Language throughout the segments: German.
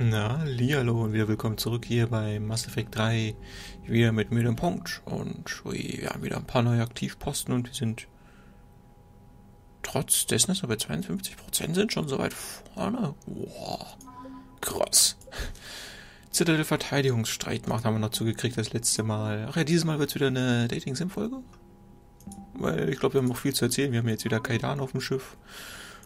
Na, hallo und wieder willkommen zurück hier bei Mass Effect 3, wieder mit mir dem Punkt und wir haben wieder ein paar neue Aktivposten und wir sind trotz dessen, dass wir bei 52% sind, schon so weit vorne. Wow, krass. Zitadelle Verteidigungsstreitmacht haben wir noch zugekriegt das letzte Mal. Ach ja, dieses Mal wird es wieder eine Dating-Sim-Folge, weil ich glaube, wir haben noch viel zu erzählen. Wir haben jetzt wieder Kaidan auf dem Schiff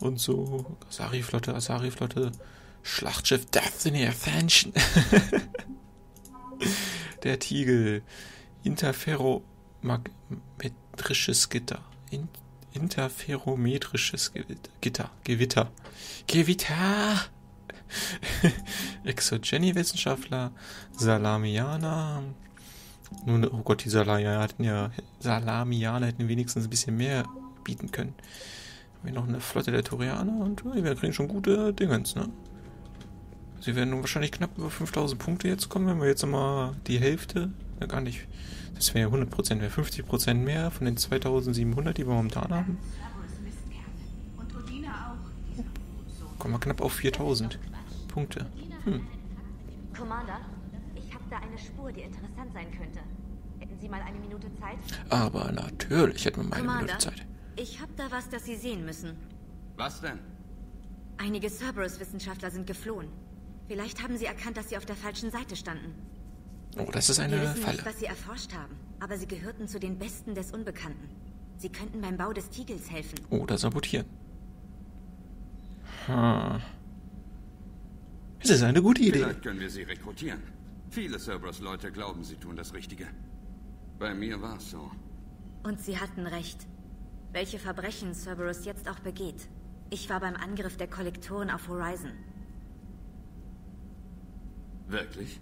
und so, Asari-Flotte. Schlachtschiff Daphne Avantion. Der Tigel. Interferometrisches Gitter. Interferometrisches Gitter. Gewitter. Exogeny-Wissenschaftler. Salamianer. Nun, oh Gott, die Salamianer hätten wenigstens ein bisschen mehr bieten können. Haben wir noch eine Flotte der Torianer und wir kriegen schon gute Dingens, ne? Sie werden nun wahrscheinlich knapp über 5000 Punkte jetzt kommen, wenn wir jetzt nochmal die Hälfte, na gar nicht, das wäre ja 100%, wäre 50% mehr von den 2700, die wir momentan haben. Kommen wir knapp auf 4000 Punkte. Commander, ich habe da eine Spur, die interessant sein könnte. Hätten Sie mal eine Minute Zeit? Aber natürlich hätten wir mal eine Minute Zeit. Ich habe da was, das Sie sehen müssen. Was denn? Einige Cerberus-Wissenschaftler sind geflohen. Vielleicht haben sie erkannt, dass sie auf der falschen Seite standen. Oh, das ist eine Falle. Wir wissen nicht, was sie erforscht haben, aber sie gehörten zu den Besten des Unbekannten. Sie könnten beim Bau des Tigels helfen. Oder sabotieren. Hm. Es ist eine gute Idee. Vielleicht können wir sie rekrutieren. Viele Cerberus-Leute glauben, sie tun das Richtige. Bei mir war es so. Und sie hatten recht. Welche Verbrechen Cerberus jetzt auch begeht. Ich war beim Angriff der Kollektoren auf Horizon. Wirklich?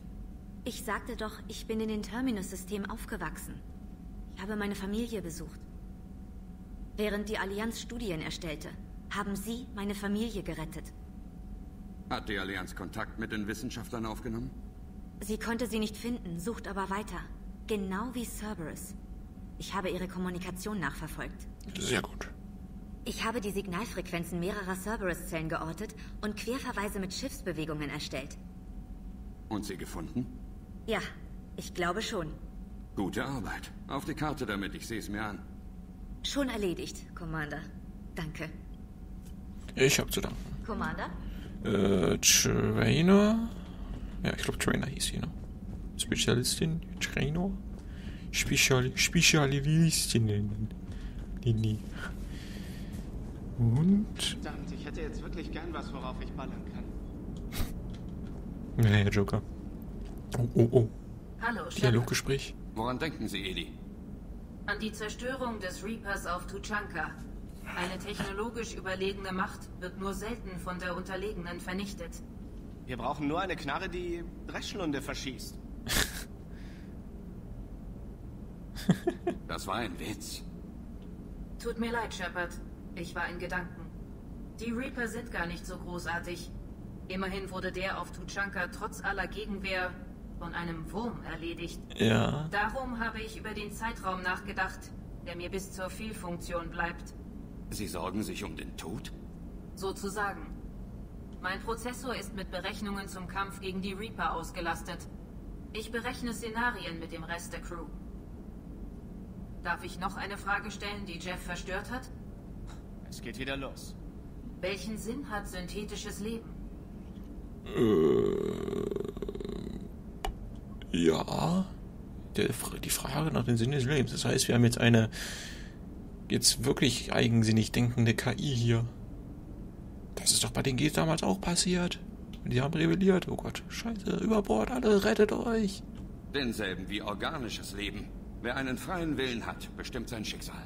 Ich sagte doch, ich bin in den Terminus-System aufgewachsen. Ich habe meine Familie besucht. Während die Allianz Studien erstellte, haben Sie meine Familie gerettet. Hat die Allianz Kontakt mit den Wissenschaftlern aufgenommen? Sie konnte sie nicht finden, sucht aber weiter. Genau wie Cerberus. Ich habe ihre Kommunikation nachverfolgt. Sehr gut. Ich habe die Signalfrequenzen mehrerer Cerberus-Zellen geortet und Querverweise mit Schiffsbewegungen erstellt. Und sie gefunden? Ja, ich glaube schon. Gute Arbeit. Auf die Karte damit, ich sehe es mir an. Schon erledigt, Commander. Danke. Ich habe zu danken. Commander? Trainer? Ja, ich glaube Trainer hieß sie, ne? Spezialistin? Trainer? Spezialistinnen. Lini. Und? Verdammt, ich hätte jetzt wirklich gern was, worauf ich ballern kann. Naja, Joker. Oh. Hallo, Dialoggespräch. Woran denken Sie, Edi? An die Zerstörung des Reapers auf Tuchanka. Eine technologisch überlegene Macht wird nur selten von der Unterlegenen vernichtet. Wir brauchen nur eine Knarre, die Dreschlunde verschießt. Das war ein Witz. Tut mir leid, Shepard. Ich war in Gedanken. Die Reaper sind gar nicht so großartig. Immerhin wurde der auf Tuchanka trotz aller Gegenwehr von einem Wurm erledigt. Ja. Darum habe ich über den Zeitraum nachgedacht, der mir bis zur Fehlfunktion bleibt. Sie sorgen sich um den Tod? Sozusagen. Mein Prozessor ist mit Berechnungen zum Kampf gegen die Reaper ausgelastet. Ich berechne Szenarien mit dem Rest der Crew. Darf ich noch eine Frage stellen, die Jeff verstört hat? Es geht wieder los. Welchen Sinn hat synthetisches Leben? Ja. Die Frage nach dem Sinn des Lebens. Das heißt, wir haben jetzt eine jetzt wirklich eigensinnig denkende KI hier. Das ist doch bei den Geth damals auch passiert. Die haben rebelliert. Oh Gott, scheiße, über Bord, alle, rettet euch. Denselben wie organisches Leben. Wer einen freien Willen hat, bestimmt sein Schicksal.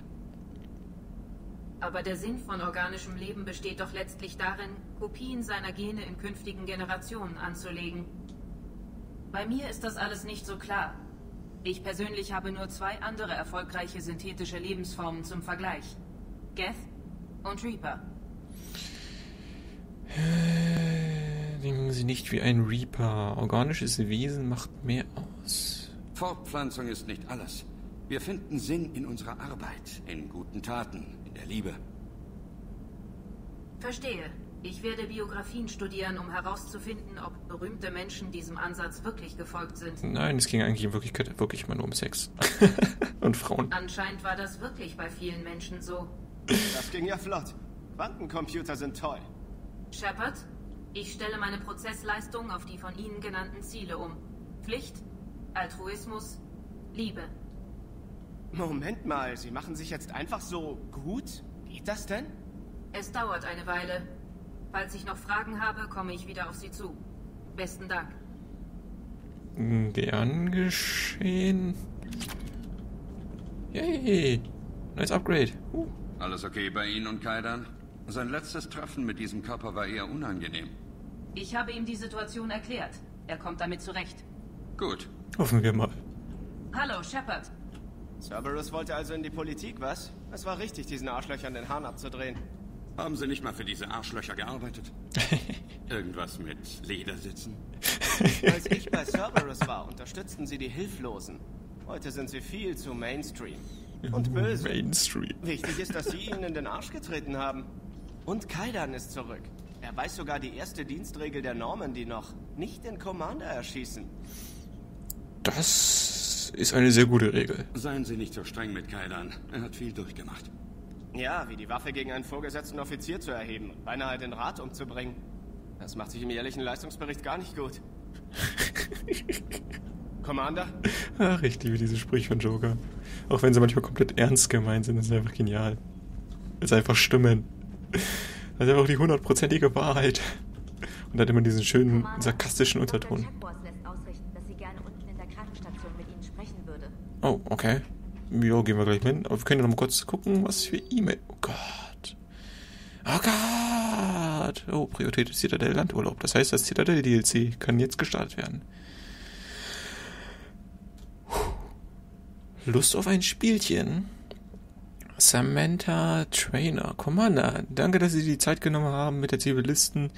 Aber der Sinn von organischem Leben besteht doch letztlich darin, Kopien seiner Gene in künftigen Generationen anzulegen. Bei mir ist das alles nicht so klar. Ich persönlich habe nur zwei andere erfolgreiche synthetische Lebensformen zum Vergleich. Geth und Reaper. Denken Sie nicht wie ein Reaper. Organisches Wesen macht mehr aus. Fortpflanzung ist nicht alles. Wir finden Sinn in unserer Arbeit, in guten Taten, in der Liebe. Verstehe. Ich werde Biografien studieren, um herauszufinden, ob berühmte Menschen diesem Ansatz wirklich gefolgt sind. Nein, es ging eigentlich in Wirklichkeit wirklich mal nur um Sex. Und Frauen. Anscheinend war das wirklich bei vielen Menschen so. Das ging ja flott. Quantencomputer sind toll. Shepard, ich stelle meine Prozessleistung auf die von Ihnen genannten Ziele um. Pflicht, Altruismus, Liebe. Moment mal, Sie machen sich jetzt einfach so gut? Geht das denn? Es dauert eine Weile. Falls ich noch Fragen habe, komme ich wieder auf Sie zu. Besten Dank. Gern geschehen. Yay. Nice Upgrade. Alles okay bei Ihnen und Kaidan? Sein letztes Treffen mit diesem Körper war eher unangenehm. Ich habe ihm die Situation erklärt. Er kommt damit zurecht. Gut. Hoffen wir mal. Hallo, Shepard. Cerberus wollte also in die Politik, was? Es war richtig, diesen Arschlöchern den Hahn abzudrehen. Haben Sie nicht mal für diese Arschlöcher gearbeitet? Irgendwas mit Ledersitzen? Als ich bei Cerberus war, unterstützten sie die Hilflosen. Heute sind sie viel zu Mainstream. Und böse. Mainstream. Wichtig ist, dass sie ihnen in den Arsch getreten haben. Und Kaidan ist zurück. Er weiß sogar die erste Dienstregel der Normen, die noch nicht den Commander erschießen. Das ist eine sehr gute Regel. Seien Sie nicht so streng mit Kaidan. Er hat viel durchgemacht. Ja, wie die Waffe gegen einen vorgesetzten Offizier zu erheben und beinahe den Rat umzubringen. Das macht sich im jährlichen Leistungsbericht gar nicht gut. Commander? Ach, richtig, wie diese Sprüche von Joker. Auch wenn sie manchmal komplett ernst gemeint sind, das ist einfach genial. Das ist einfach stimmen. Das ist einfach die hundertprozentige Wahrheit. Und hat immer diesen schönen, Commander, sarkastischen Unterton. Oh, okay. Jo, gehen wir gleich mal hin. Aber wir können ja noch mal kurz gucken, was für E-Mail... Oh Gott. Oh Gott. Oh, Priorität ist Zitadell-Landurlaub. Das heißt, das Zitadell-DLC kann jetzt gestartet werden. Lust auf ein Spielchen? Samantha Traynor. Commander, danke, dass Sie die Zeit genommen haben, mit der Zivilistin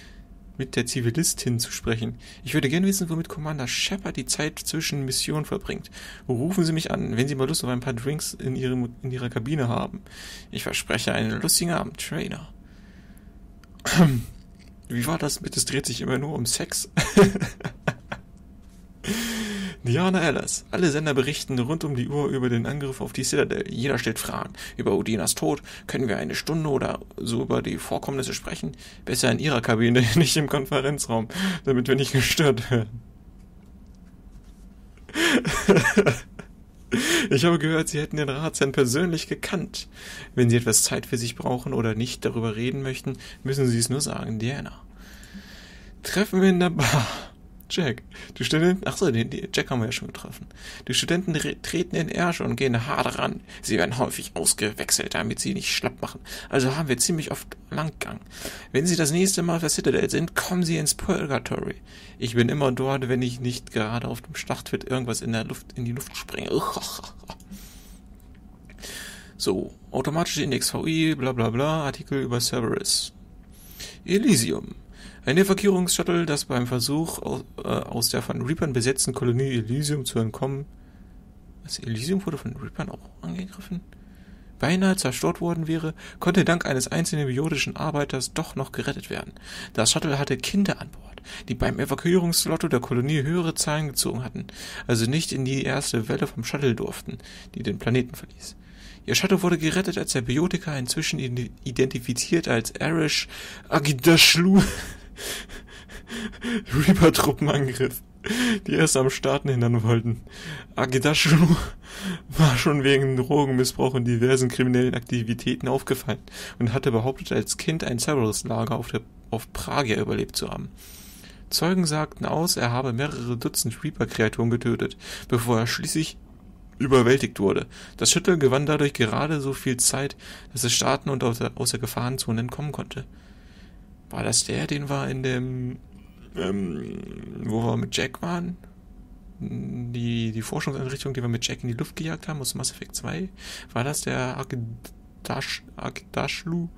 zu sprechen. Ich würde gerne wissen, womit Commander Shepard die Zeit zwischen Missionen verbringt. Rufen Sie mich an, wenn Sie mal Lust auf ein paar Drinks in Ihrer Kabine haben. Ich verspreche einen lustigen Abend, Trainer. Wie war das mit, es dreht sich immer nur um Sex? Diana Ellis. Alle Sender berichten rund um die Uhr über den Angriff auf die Citadel. Jeder stellt Fragen. Über Udinas Tod können wir eine Stunde oder so über die Vorkommnisse sprechen. Besser in Ihrer Kabine, nicht im Konferenzraum, damit wir nicht gestört werden. Ich habe gehört, Sie hätten den Ratsherrn persönlich gekannt. Wenn Sie etwas Zeit für sich brauchen oder nicht darüber reden möchten, müssen Sie es nur sagen, Diana. Treffen wir in der Bar. Jack, die Studenten... Achso, den Jack haben wir ja schon getroffen. Die Studenten treten in Ärsche und gehen hart ran. Sie werden häufig ausgewechselt, damit sie nicht schlapp machen. Also haben wir ziemlich oft Langgang. Wenn Sie das nächste Mal auf der Citadel sind, kommen Sie ins Purgatory. Ich bin immer dort, wenn ich nicht gerade auf dem Schlachtfeld irgendwas in die Luft springe. So, automatische Index VI, bla bla bla, Artikel über Cerberus. Elysium. Ein Evakuierungsshuttle, das beim Versuch, aus der von Reapern besetzten Kolonie Elysium zu entkommen... Was, Elysium wurde von Reapern auch angegriffen? Beinahe zerstört worden wäre, konnte dank eines einzelnen biotischen Arbeiters doch noch gerettet werden. Das Shuttle hatte Kinder an Bord, die beim Evakuierungslotto der Kolonie höhere Zahlen gezogen hatten, also nicht in die erste Welle vom Shuttle durften, die den Planeten verließ. Ihr Shuttle wurde gerettet, als der Biotiker, inzwischen identifiziert als Aresh Agidashlu, Reaper-Truppenangriff, die erst am Starten hindern wollten. Agidashlu war schon wegen Drogenmissbrauch und diversen kriminellen Aktivitäten aufgefallen und hatte behauptet, als Kind ein Cerberus-Lager auf Pragia überlebt zu haben. Zeugen sagten aus, er habe mehrere Dutzend Reaper-Kreaturen getötet, bevor er schließlich überwältigt wurde. Das Shuttle gewann dadurch gerade so viel Zeit, dass es starten und aus der Gefahrenzone entkommen konnte. War das der, den wir in dem, wo wir mit Jack waren? Die Forschungseinrichtung, die wir mit Jack in die Luft gejagt haben, aus Mass Effect 2? War das der Agidashlu?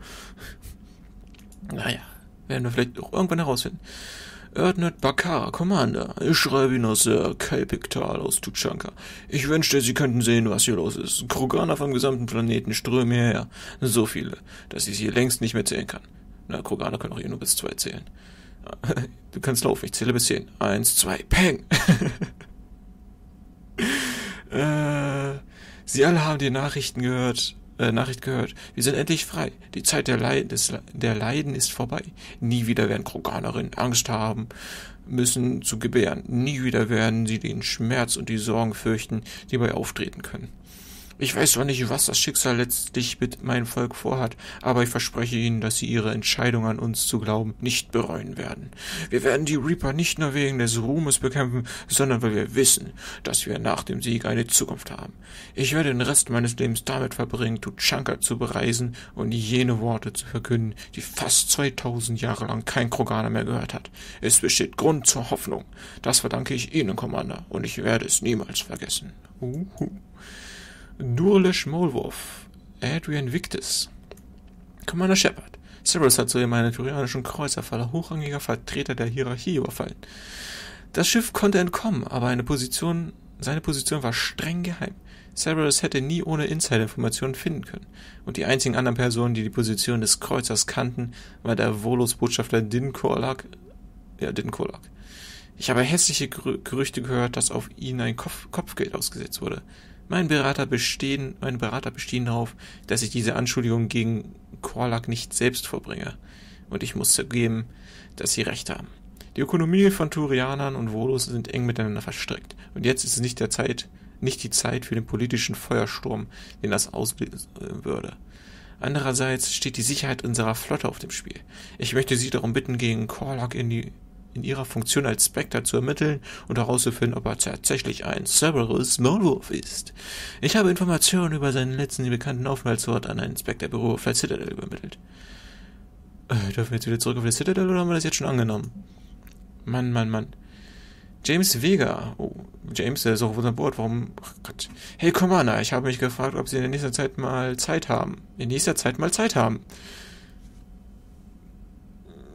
Naja, werden wir vielleicht auch irgendwann herausfinden. Erdnut Bakar, Commander. Ich schreibe Ihnen aus der Kelpiktal aus Tuchanka. Ich wünschte, Sie könnten sehen, was hier los ist. Kroganer vom gesamten Planeten strömen hierher. So viele, dass ich sie längst nicht mehr zählen kann. Na, Kroganer können auch eh nur bis 2 zählen. Du kannst laufen, ich zähle bis 10. 1, 2, Peng! Sie alle haben die Nachrichten gehört. Wir sind endlich frei. Die Zeit der Leiden ist vorbei. Nie wieder werden Kroganerinnen Angst haben müssen zu gebären. Nie wieder werden sie den Schmerz und die Sorgen fürchten, die bei auftreten können. Ich weiß zwar nicht, was das Schicksal letztlich mit meinem Volk vorhat, aber ich verspreche Ihnen, dass Sie Ihre Entscheidung an uns zu glauben nicht bereuen werden. Wir werden die Reaper nicht nur wegen des Ruhmes bekämpfen, sondern weil wir wissen, dass wir nach dem Sieg eine Zukunft haben. Ich werde den Rest meines Lebens damit verbringen, Tuchanka zu bereisen und jene Worte zu verkünden, die fast 2000 Jahre lang kein Kroganer mehr gehört hat. Es besteht Grund zur Hoffnung. Das verdanke ich Ihnen, Commander, und ich werde es niemals vergessen. Durlesch Maulwurf, Adrian Victus. Commander Shepard, Cerberus hat soeben einen torianischen Kreuzerfaller hochrangiger Vertreter der Hierarchie überfallen. Das Schiff konnte entkommen, aber seine Position war streng geheim. Cerberus hätte nie ohne Insider-Informationen finden können. Und die einzigen anderen Personen, die die Position des Kreuzers kannten, war der Volos-Botschafter Din Korlack. Ich habe hässliche Gerüchte gehört, dass auf ihn ein Kopfgeld ausgesetzt wurde. Meine Berater bestehen darauf, dass ich diese Anschuldigung gegen Korlack nicht selbst vorbringe. Und ich muss zugeben, dass sie recht haben. Die Ökonomie von Torianern und Volos sind eng miteinander verstrickt. Und jetzt ist es nicht die Zeit für den politischen Feuersturm, den das auslösen würde. Andererseits steht die Sicherheit unserer Flotte auf dem Spiel. Ich möchte Sie darum bitten, gegen Korlack in ihrer Funktion als Spectre zu ermitteln und herauszufinden, ob er tatsächlich ein Cerberus-Maulwurf ist. Ich habe Informationen über seinen letzten bekannten Aufenthaltsort an ein Spectre-Büro auf der Citadel übermittelt. Dürfen wir jetzt wieder zurück auf die Citadel oder haben wir das jetzt schon angenommen? Mann. James Vega. Oh, James, der ist auch auf unserem Board. Warum? Ach Gott. Hey, Commander, ich habe mich gefragt, ob Sie in nächster Zeit mal Zeit haben.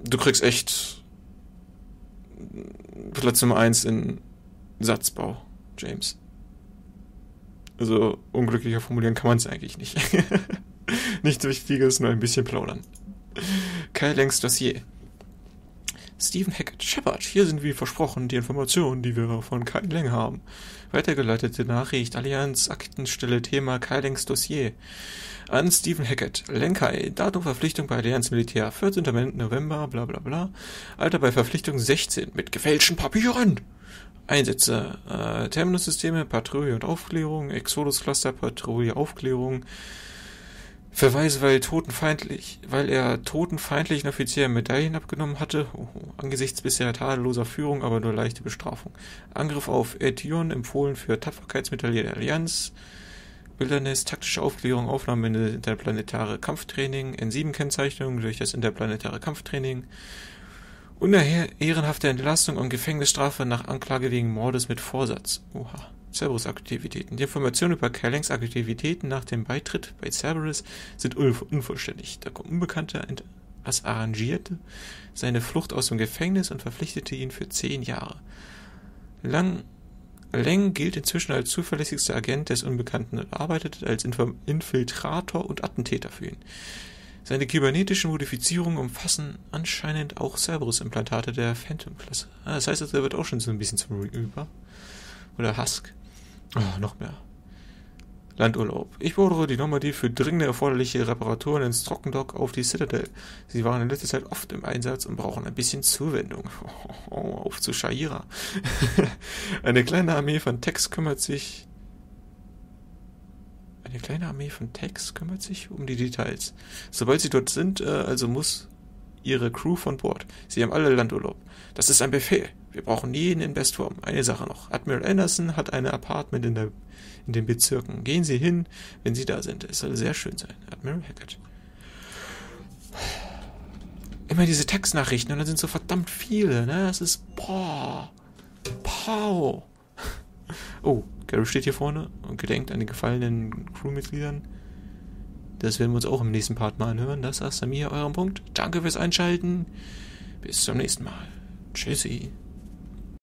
Du kriegst echt... Platz Nummer 1 in Satzbau, James. Also, unglücklicher formulieren kann man es eigentlich nicht. Nichts Wichtiges, nur ein bisschen plaudern. Kaidan's Dossier. Steven Hackett, Shepard, hier sind wie versprochen die Informationen, die wir von Kaidan haben. Weitergeleitete Nachricht, Allianz, Aktenstelle, Thema Kaidan's Dossier. An Steven Hackett, Lenkai, Datum Verpflichtung bei Allianz Militär, 14. November, bla bla bla. Alter bei Verpflichtung 16, mit gefälschten Papieren. Einsätze, Terminus-Systeme, Patrouille und Aufklärung, Exodus-Cluster, Patrouille, Aufklärung. Verweise, weil er totenfeindlichen Offizier Medaillen abgenommen hatte, angesichts bisher tadelloser Führung, aber nur leichte Bestrafung. Angriff auf Etion, empfohlen für Tapferkeitsmedaille der Allianz, Wilderness, taktische Aufklärung, Aufnahme in das interplanetare Kampftraining, N7-Kennzeichnung durch das interplanetare Kampftraining, unehrenhafte Entlastung und Gefängnisstrafe nach Anklage wegen Mordes mit Vorsatz. Oha. Cerberus-Aktivitäten. Die Informationen über Kaidan's Aktivitäten nach dem Beitritt bei Cerberus sind unvollständig. Der Unbekannte arrangierte seine Flucht aus dem Gefängnis und verpflichtete ihn für 10 Jahre. Lang gilt inzwischen als zuverlässigster Agent des Unbekannten und arbeitet als Infiltrator und Attentäter für ihn. Seine kybernetischen Modifizierungen umfassen anscheinend auch Cerberus-Implantate der Phantom-Klasse. Das heißt, er wird auch schon so ein bisschen zum Reaper. Oder Husk. Oh, noch mehr. Landurlaub. Ich beordere die Normandie für dringende erforderliche Reparaturen ins Trockendock auf die Citadel. Sie waren in letzter Zeit oft im Einsatz und brauchen ein bisschen Zuwendung. Auf zu Shahira. Eine kleine Armee von Tex kümmert sich um die Details. Sobald sie dort sind, also muss ihre Crew von Bord. Sie haben alle Landurlaub. Das ist ein Befehl. Wir brauchen jeden in Bestform. Eine Sache noch. Admiral Anderson hat ein Apartment in den Bezirken. Gehen Sie hin, wenn Sie da sind. Es soll sehr schön sein. Admiral Hackett. Immer diese Textnachrichten und da sind so verdammt viele, ne? Das ist... Boah. Pow. Oh, Gary steht hier vorne und gedenkt an die gefallenen Crewmitgliedern. Das werden wir uns auch im nächsten Part mal anhören. Das war's dann hier, eurem Punkt. Danke fürs Einschalten. Bis zum nächsten Mal. Tschüssi.